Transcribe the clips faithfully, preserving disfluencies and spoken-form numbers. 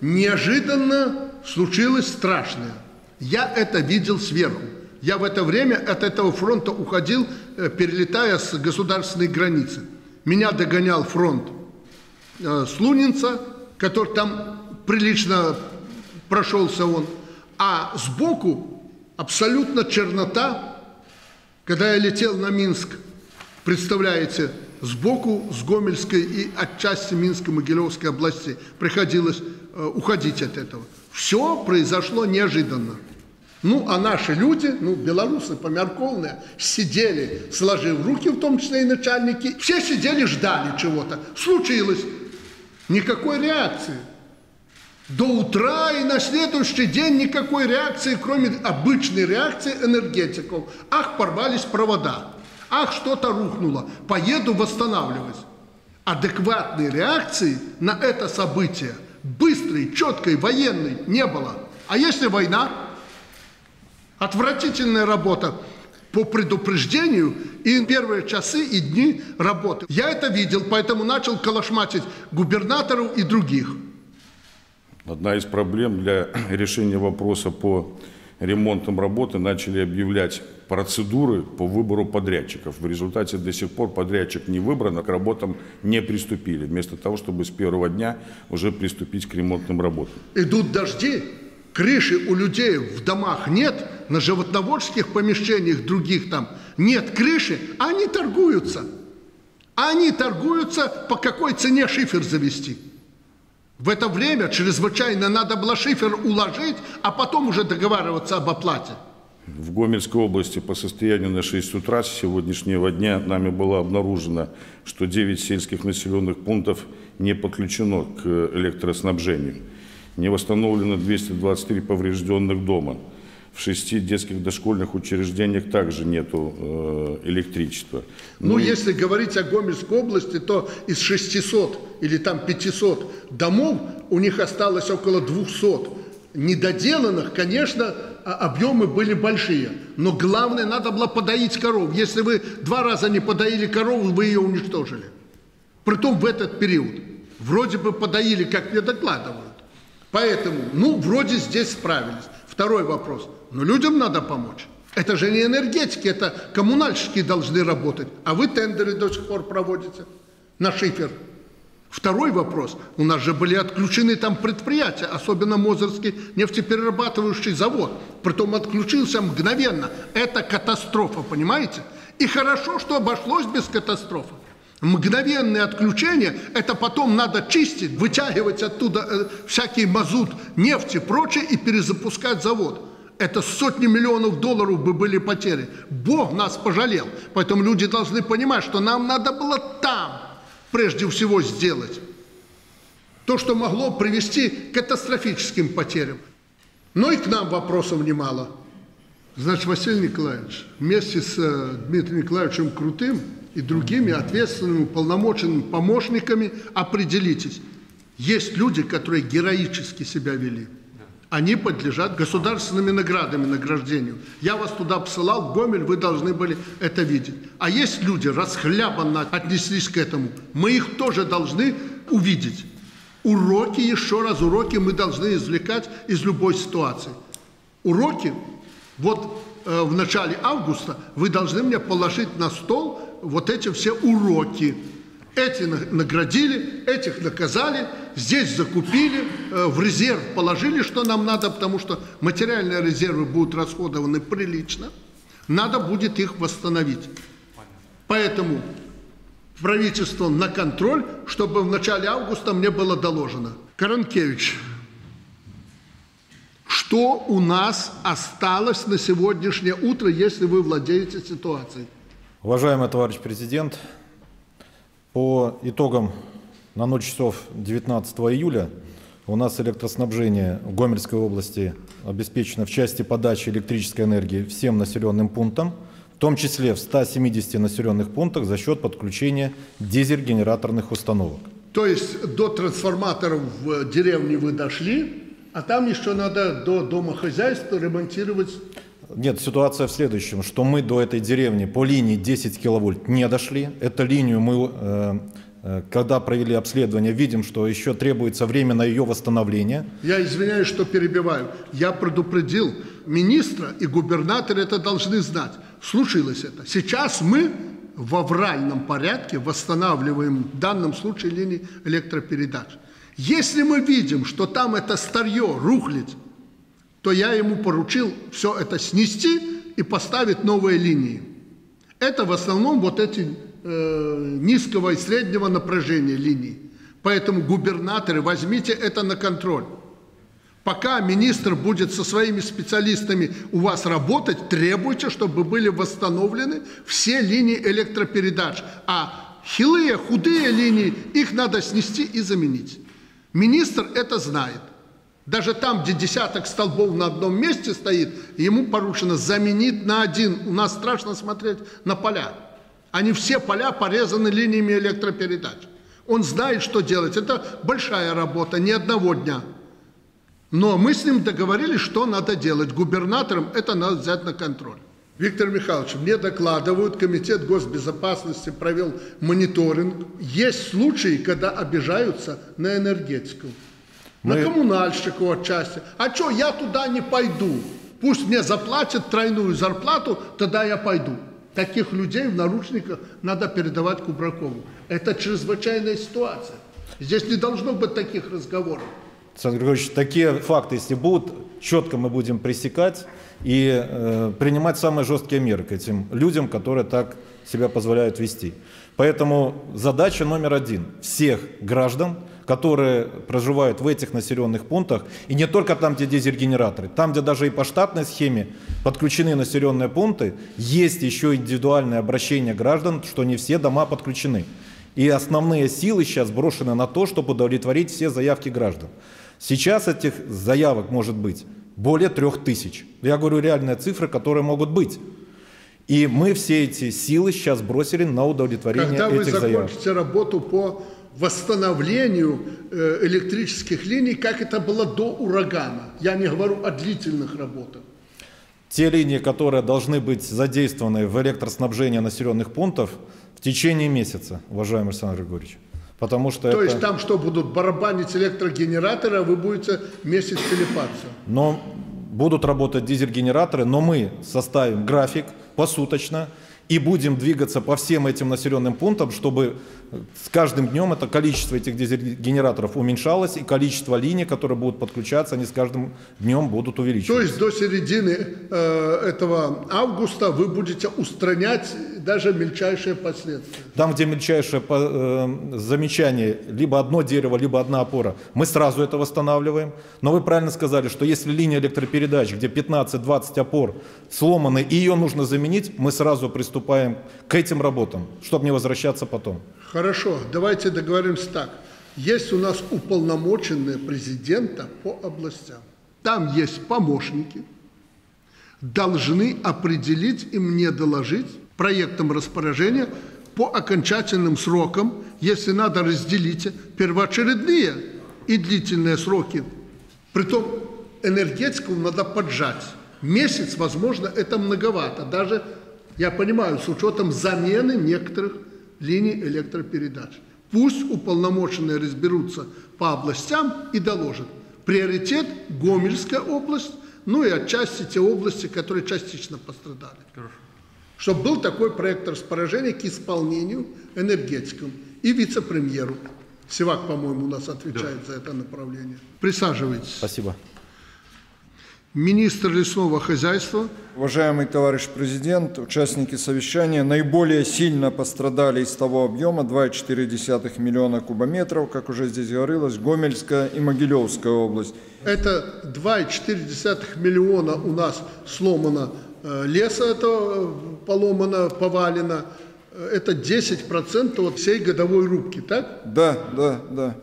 Неожиданно случилось страшное. Я это видел сверху. Я в это время от этого фронта уходил, перелетая с государственной границы. Меня догонял фронт Слунинца, который там прилично прошелся он. А сбоку абсолютно чернота, когда я летел на Минск, представляете, сбоку с Гомельской и отчасти Минско-Могилевской области приходилось уходить от этого. Все произошло неожиданно. Ну, а наши люди, ну, белорусы померковные, сидели, сложив руки, в том числе и начальники, все сидели, ждали чего-то. Случилось. Никакой реакции. До утра и на следующий день никакой реакции, кроме обычной реакции энергетиков. Ах, порвались провода. Ах, что-то рухнуло. Поеду восстанавливать. Адекватной реакции на это событие, быстрой, четкой, военной, не было. А если война? Отвратительная работа по предупреждению и первые часы и дни работы. Я это видел, поэтому начал колошматить губернаторов и других. Одна из проблем для решения вопроса по ремонтам работы — начали объявлять процедуры по выбору подрядчиков. В результате до сих пор подрядчик не выбран, а к работам не приступили. Вместо того, чтобы с первого дня уже приступить к ремонтным работам. Идут дожди. Крыши у людей в домах нет, на животноводческих помещениях других там нет крыши, а они торгуются. Они торгуются, по какой цене шифер завести. В это время чрезвычайно надо было шифер уложить, а потом уже договариваться об оплате. В Гомельской области по состоянию на шесть утра сегодняшнего дня нами было обнаружено, что девять сельских населенных пунктов не подключено к электроснабжению. Не восстановлено двести двадцать три поврежденных дома. В шести детских дошкольных учреждениях также нету э, электричества. Ну, ну и... если говорить о Гомельской области, то из шестисот или там пятисот домов у них осталось около двухсот. Недоделанных, конечно, объемы были большие. Но главное, надо было подоить коров. Если вы два раза не подоили корову, вы ее уничтожили. Притом в этот период. Вроде бы подоили, как мне докладывают. Поэтому, ну, вроде здесь справились. Второй вопрос. Но людям надо помочь. Это же не энергетики, это коммунальщики должны работать. А вы тендеры до сих пор проводите на шифер. Второй вопрос. У нас же были отключены там предприятия, особенно Мозырский нефтеперерабатывающий завод. Притом отключился мгновенно. Это катастрофа, понимаете? И хорошо, что обошлось без катастрофы. Мгновенное отключение, это потом надо чистить, вытягивать оттуда э, всякий мазут, нефть и прочее, и перезапускать завод. Это сотни миллионов долларов бы были потери. Бог нас пожалел. Поэтому люди должны понимать, что нам надо было там прежде всего сделать то, что могло привести к катастрофическим потерям. Но и к нам вопросов немало. Значит, Василий Николаевич вместе с э, Дмитрием Николаевичем Крутым и другими ответственными, уполномоченными помощниками определитесь. Есть люди, которые героически себя вели. Они подлежат государственными наградами, награждению. Я вас туда посылал, в Гомель, вы должны были это видеть. А есть люди, расхлябанно отнеслись к этому. Мы их тоже должны увидеть. Уроки, еще раз уроки мы должны извлекать из любой ситуации. Уроки, вот э, в начале августа вы должны мне положить на стол вот эти все уроки. Эти наградили, этих наказали, здесь закупили, в резерв положили, что нам надо, потому что материальные резервы будут расходованы прилично. Надо будет их восстановить. Поэтому правительство на контроль, чтобы в начале августа мне было доложено. Каранкевич, что у нас осталось на сегодняшнее утро, если вы владеете ситуацией? Уважаемый товарищ президент, по итогам на ночь часов девятнадцатого июля у нас электроснабжение в Гомельской области обеспечено в части подачи электрической энергии всем населенным пунктам, в том числе в ста семидесяти населенных пунктах за счет подключения дизель-генераторных установок. То есть до трансформаторов в деревне вы дошли, а там еще надо до домохозяйства ремонтировать... Нет, ситуация в следующем, что мы до этой деревни по линии десять киловольт не дошли. Эту линию мы э, когда провели обследование, видим, что еще требуется время на ее восстановление. Я извиняюсь, что перебиваю. Я предупредил министра, и губернаторы это должны знать. Случилось это. Сейчас мы в авральном порядке восстанавливаем в данном случае линии электропередач. Если мы видим, что там это старье рухлит, то я ему поручил все это снести и поставить новые линии. Это в основном вот эти э, низкого и среднего напряжения линии. Поэтому, губернаторы, возьмите это на контроль. Пока министр будет со своими специалистами у вас работать, требуйте, чтобы были восстановлены все линии электропередач. А хилые, худые линии, их надо снести и заменить. Министр это знает. Даже там, где десяток столбов на одном месте стоит, ему поручено заменить на один. У нас страшно смотреть на поля. Они все поля порезаны линиями электропередач. Он знает, что делать. Это большая работа, не одного дня. Но мы с ним договорились, что надо делать. Губернаторам это надо взять на контроль. Виктор Михайлович, мне докладывают, комитет госбезопасности провел мониторинг. Есть случаи, когда обижаются на энергетику. На коммунальщику отчасти. А что, я туда не пойду. Пусть мне заплатят тройную зарплату, тогда я пойду. Таких людей в наручниках надо передавать Кубракову. Это чрезвычайная ситуация. Здесь не должно быть таких разговоров. Александр Григорьевич, такие факты, если будут, четко мы будем пресекать и э, принимать самые жесткие меры к этим людям, которые так себя позволяют вести. Поэтому задача номер один – всех граждан, которые проживают в этих населенных пунктах, и не только там, где дизель-генераторы, там, где даже и по штатной схеме подключены населенные пункты, есть еще индивидуальное обращение граждан, что не все дома подключены. И основные силы сейчас брошены на то, чтобы удовлетворить все заявки граждан. Сейчас этих заявок может быть более трех тысяч. Я говорю реальные цифры, которые могут быть. И мы все эти силы сейчас бросили на удовлетворение этих заявок. Когда вы закончите работу по восстановлению электрических линий, как это было до урагана? Я не говорю о длительных работах. Те линии, которые должны быть задействованы в электроснабжении населенных пунктов в течение месяца, уважаемый Александр Григорьевич. Потому что То это... есть там что, будут барабанить электрогенераторы, а вы будете месяц телепаться? Но будут работать дизель-генераторы, но мы составим график посуточно, и будем двигаться по всем этим населенным пунктам, чтобы с каждым днем это количество этих генераторов уменьшалось, и количество линий, которые будут подключаться, они с каждым днем будут увеличиваться. То есть до середины э, этого августа вы будете устранять даже мельчайшие последствия? Там, где мельчайшее э, замечание, либо одно дерево, либо одна опора, мы сразу это восстанавливаем. Но вы правильно сказали, что если линия электропередач, где пятнадцать-двадцать опор сломаны, и ее нужно заменить, мы сразу приступаем к этим работам, чтобы не возвращаться потом. Хорошо, давайте договоримся так. Есть у нас уполномоченные президента по областям. Там есть помощники, должны определить и мне доложить проектом распоряжения по окончательным срокам, если надо, разделите первоочередные и длительные сроки. Притом энергетику надо поджать. Месяц, возможно, это многовато, даже я понимаю, с учетом замены некоторых линий электропередач. Пусть уполномоченные разберутся по областям и доложат. Приоритет – Гомельская область, ну и отчасти те области, которые частично пострадали. Хорошо. Чтобы был такой проект распоряжения к исполнению энергетикам и вице-премьеру. Сивак, по-моему, у нас отвечает да. за это направление. Присаживайтесь. Спасибо. Министр лесного хозяйства. Уважаемый товарищ президент, участники совещания, наиболее сильно пострадали из того объема две целых четыре десятых миллиона кубометров, как уже здесь говорилось, Гомельская и Могилевская область. Это две целых четыре десятых миллиона у нас сломано леса, это поломано, повалено. Это десять процентов от всей годовой рубки, так? Да, да, да.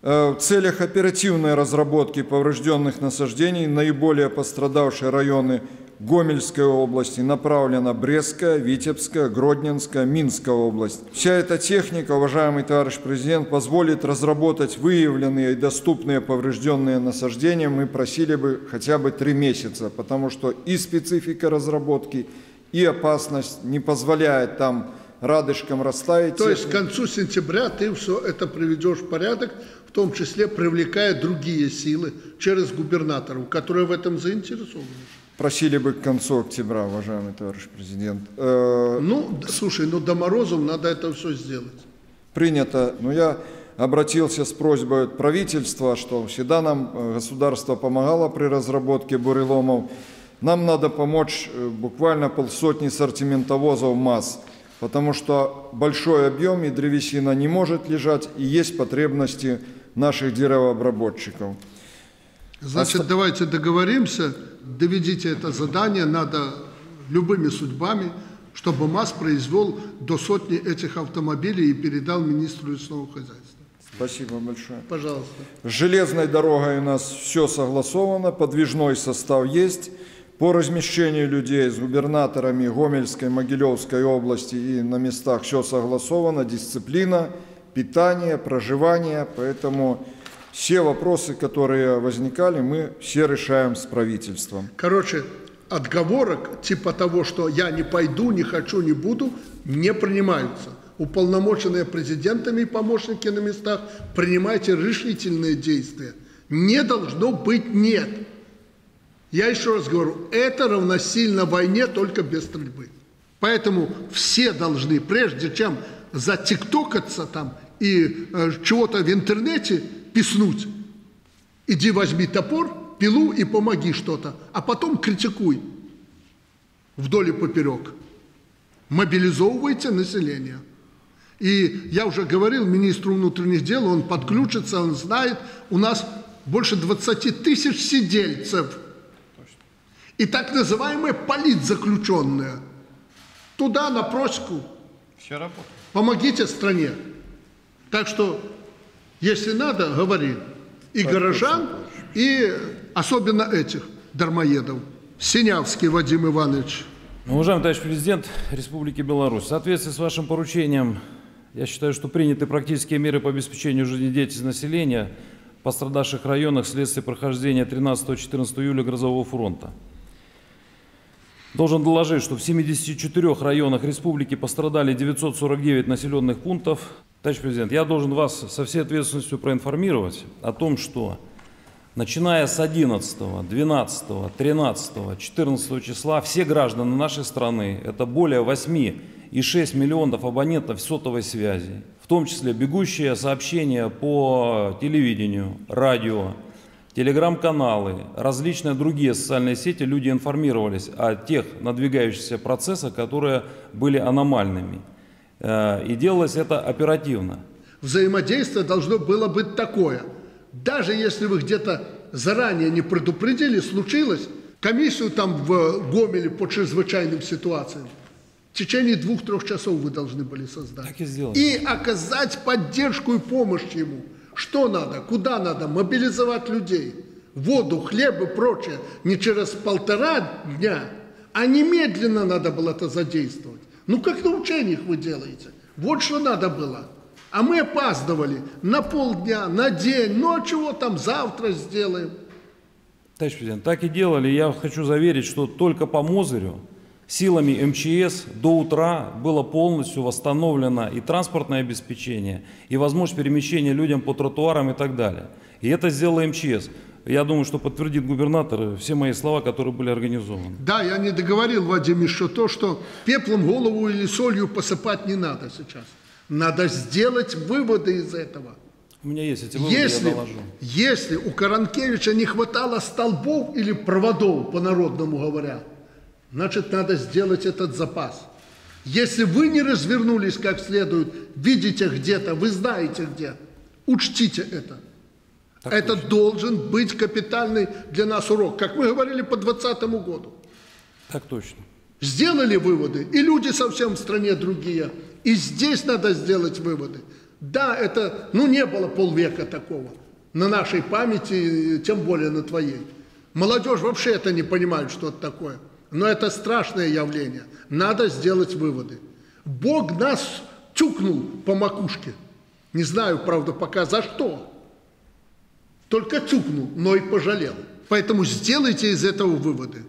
В целях оперативной разработки поврежденных насаждений наиболее пострадавшие районы Гомельской области направлена Брестская, Витебская, Гродненская, Минская область. Вся эта техника, уважаемый товарищ президент, позволит разработать выявленные и доступные поврежденные насаждения. Мы просили бы хотя бы три месяца, потому что и специфика разработки, и опасность не позволяет там радышком расставить. То есть к концу сентября ты все это приведешь в порядок, в том числе привлекая другие силы через губернаторов, которые в этом заинтересованы. Просили бы к концу октября, уважаемый товарищ президент. Э... Ну, слушай, ну до морозов надо это все сделать. Принято. Но я обратился с просьбой от правительства, что всегда нам государство помогало при разработке буреломов. Нам надо помочь буквально полсотни сортиментовозов МАЗ, потому что большой объем и древесина не может лежать, и есть потребности наших деревообработчиков. Значит, Оста... давайте договоримся, доведите это задание, надо любыми судьбами, чтобы МАЗ произвел до сотни этих автомобилей и передал министру лесного хозяйства. Спасибо большое. Пожалуйста. С железной дорогой у нас все согласовано, подвижной состав есть. По размещению людей с губернаторами Гомельской, Могилевской области и на местах все согласовано, дисциплина, питание, проживание, поэтому... Все вопросы, которые возникали, мы все решаем с правительством. Короче, отговорок типа того, что я не пойду, не хочу, не буду, не принимаются. Уполномоченные президентами и помощники на местах, принимайте решительные действия. Не должно быть «нет». Я еще раз говорю, это равносильно войне, только без стрельбы. Поэтому все должны, прежде чем затиктокаться там и э, чего-то в интернете, писнуть. Иди возьми топор, пилу и помоги что-то, а потом критикуй вдоль и поперек. Мобилизовывайте население. И я уже говорил министру внутренних дел, он подключится, он знает, у нас больше двадцати тысяч сидельцев и так называемые политзаключенные. Туда, на просеку. Все работает. Помогите стране. Так что... Если надо, говори. И горожан, и особенно этих дармоедов. Синявский Вадим Иванович. Уважаемый товарищ президент Республики Беларусь, в соответствии с вашим поручением, я считаю, что приняты практические меры по обеспечению жизнедеятельности населения в пострадавших районах вследствие прохождения тринадцатого-четырнадцатого июля Грозового фронта. Должен доложить, что в семидесяти четырёх районах республики пострадали девятьсот сорок девять населенных пунктов. Товарищ президент, я должен вас со всей ответственностью проинформировать о том, что начиная с одиннадцатого, двенадцатого, тринадцатого, четырнадцатого числа все граждане нашей страны, это более восьми и шести миллионов абонентов сотовой связи, в том числе бегущие сообщения по телевидению, радио, телеграм-каналы, различные другие социальные сети, люди информировались о тех надвигающихся процессах, которые были аномальными. И делалось это оперативно. Взаимодействие должно было быть такое. Даже если вы где-то заранее не предупредили, случилось, комиссию там в Гомеле по чрезвычайным ситуациям в течение двух-трех часов вы должны были создать. Так и сделали. И оказать поддержку и помощь ему. Что надо, куда надо, мобилизовать людей. Воду, хлеб и прочее. Не через полтора дня, а немедленно надо было это задействовать. Ну, как на учениях вы делаете. Вот что надо было. А мы опаздывали на полдня, на день. Ну, а чего там завтра сделаем? Товарищ президент, так и делали. Я хочу заверить, что только по Мозырю силами МЧС до утра было полностью восстановлено и транспортное обеспечение, и возможность перемещения людям по тротуарам и так далее. И это сделала МЧС. Я думаю, что подтвердит губернатор все мои слова, которые были организованы. Да, я не договорил, Вадим, еще то, что пеплом голову или солью посыпать не надо сейчас. Надо сделать выводы из этого. У меня есть эти выводы, если, я доложу. Если у Каранкевича не хватало столбов или проводов, по-народному говоря, значит, надо сделать этот запас. Если вы не развернулись как следует, видите где-то, вы знаете где, учтите это. Так это точно. Должен быть капитальный для нас урок, как мы говорили по двадцатому году. Так точно. Сделали выводы, и люди совсем в стране другие. И здесь надо сделать выводы. Да, это, ну, не было полвека такого на нашей памяти, тем более на твоей. Молодежь вообще это не понимает, что это такое. Но это страшное явление. Надо сделать выводы. Бог нас тюкнул по макушке. Не знаю, правда, пока за что. Только тюкнул, но и пожалел. Поэтому сделайте из этого выводы.